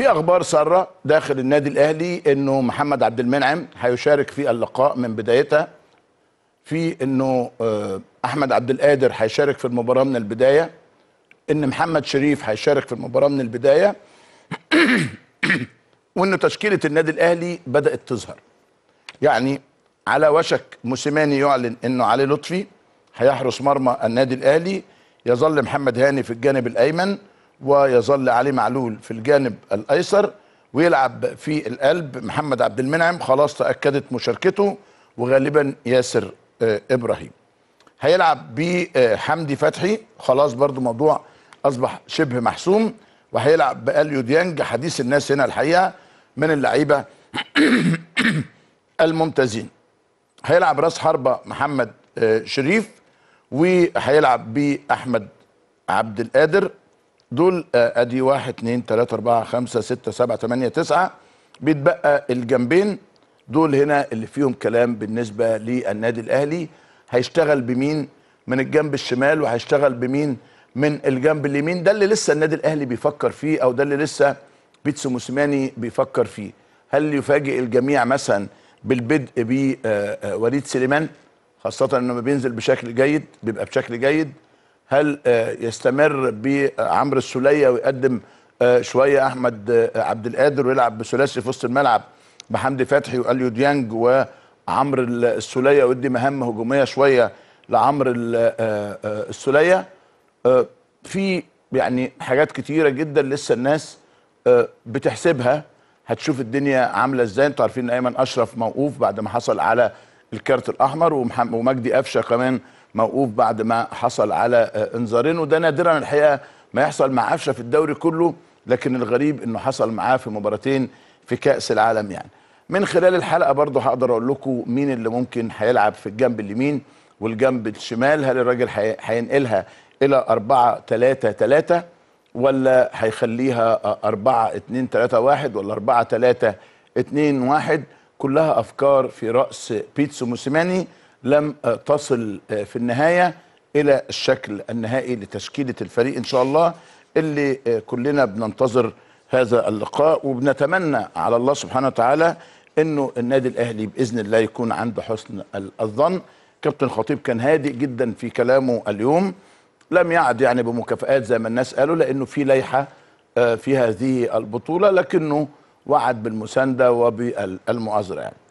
في اخبار ساره داخل النادي الاهلي انه محمد عبد المنعم هيشارك في اللقاء من بدايتها، في انه احمد عبد القادر هيشارك في المباراه من البدايه، ان محمد شريف هيشارك في المباراه من البدايه وانه تشكيله النادي الاهلي بدات تظهر. يعني على وشك موسيماني يعلن انه علي لطفي هيحرس مرمى النادي الاهلي، يظل محمد هاني في الجانب الايمن ويظل علي معلول في الجانب الايسر، ويلعب في القلب محمد عبد المنعم خلاص تاكدت مشاركته، وغالبا ياسر ابراهيم هيلعب بحمدي فتحي، خلاص برضو موضوع اصبح شبه محسوم، وهيلعب بأليو ديانج حديث الناس هنا الحقيقه من اللعيبه الممتازين. هيلعب راس حربه محمد شريف، وهيلعب بأحمد عبد القادر. دول ادي 1 2 3 4 5 6 7 8 9، بيتبقى الجنبين دول هنا اللي فيهم كلام بالنسبه للنادي الاهلي. هيشتغل بمين من الجنب الشمال وهيشتغل بمين من الجنب اليمين، ده اللي لسه النادي الاهلي بيفكر فيه، او ده اللي لسه بيتسو موسيماني بيفكر فيه. هل يفاجئ الجميع مثلا بالبدء بوليد سليمان، خاصه انه ما بينزل بشكل جيد بيبقى بشكل جيد؟ هل يستمر بعمرو السوليه ويقدم شويه احمد عبد القادر ويلعب بثلاثي في وسط الملعب بحمدي فتحي وأليو ديانج وعمرو السوليه، ويدي مهمه هجوميه شويه لعمرو السوليه؟ في يعني حاجات كتيره جدا لسه الناس بتحسبها، هتشوف الدنيا عامله ازاي. انتوا عارفين ان ايمن اشرف موقوف بعد ما حصل على الكارت الاحمر، ومجدي قفشه كمان موقوف بعد ما حصل على انذارين، وده نادرا الحقيقه ما يحصل مع قفشه في الدوري كله، لكن الغريب انه حصل معاه في مباراتين في كاس العالم. يعني من خلال الحلقه برضه هقدر اقول لكم مين اللي ممكن هيلعب في الجنب اليمين والجنب الشمال. هل الراجل هينقلها الى 4-3-3 ولا هيخليها 4-2-3-1 ولا 4-3-2-1؟ كلها افكار في راس بيتسو موسيماني لم تصل في النهايه الى الشكل النهائي لتشكيله الفريق ان شاء الله، اللي كلنا بننتظر هذا اللقاء، وبنتمنى على الله سبحانه وتعالى انه النادي الاهلي باذن الله يكون عنده حسن الظن. كابتن خطيب كان هادئ جدا في كلامه اليوم، لم يعد يعني بمكافآت زي ما الناس قالوا، لانه في لائحه في هذه البطوله، لكنه وعد بالمسانده وبالمؤازره. يعني